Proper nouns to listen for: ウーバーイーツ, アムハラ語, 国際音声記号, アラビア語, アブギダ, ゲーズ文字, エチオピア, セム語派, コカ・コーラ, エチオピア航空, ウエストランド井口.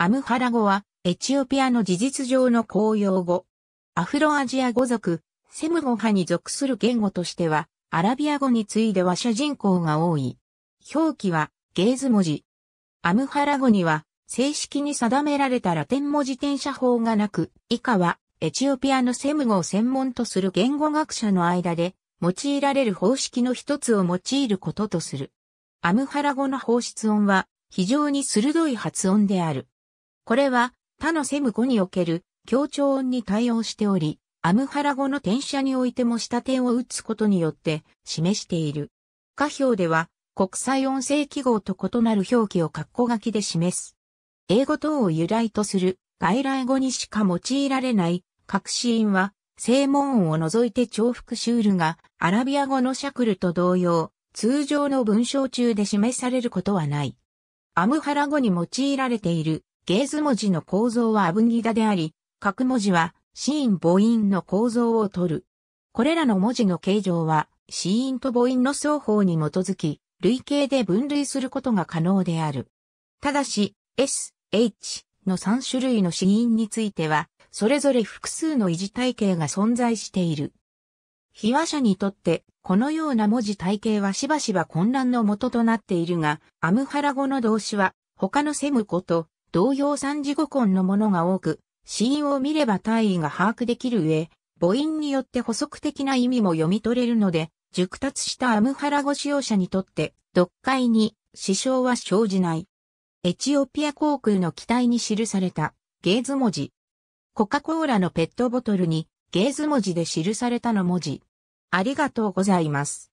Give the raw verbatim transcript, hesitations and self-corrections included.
アムハラ語は、エチオピアの事実上の公用語。アフロアジア語族、セム語派に属する言語としては、アラビア語に次いで話者人口が多い。表記は、ゲーズ文字。アムハラ語には、正式に定められたラテン語自転写法がなく、以下は、エチオピアのセム語を専門とする言語学者の間で、用いられる方式の一つを用いることとする。アムハラ語の放出音は、非常に鋭い発音である。これは他のセム語における強調音に対応しており、アムハラ語の転写においても下点を打つことによって示している。下表では国際音声記号と異なる表記を括弧書きで示す。英語等を由来とする外来語にしか用いられない隠し音は声紋音を除いて重複シュールがアラビア語のシャクルと同様、通常の文章中で示されることはない。アムハラ語に用いられているゲーズ文字の構造はアブギダであり、各文字は子音母音の構造をとる。これらの文字の形状は子音と母音の双方に基づき、類型で分類することが可能である。ただし、S、H のさん種類の子音については、それぞれ複数の異字体系が存在している。被話者にとって、このような文字体系はしばしば混乱の元となっているが、アムハラ語の動詞は、他のセム語と、同様三字語根のものが多く、子音を見れば体位が把握できる上、母音によって補足的な意味も読み取れるので、熟達したアムハラ語使用者にとって、読解に支障は生じない。エチオピア航空の機体に記されたゲーズ文字。コカ・コーラのペットボトルにゲーズ文字で記されたの文字。ありがとうございます。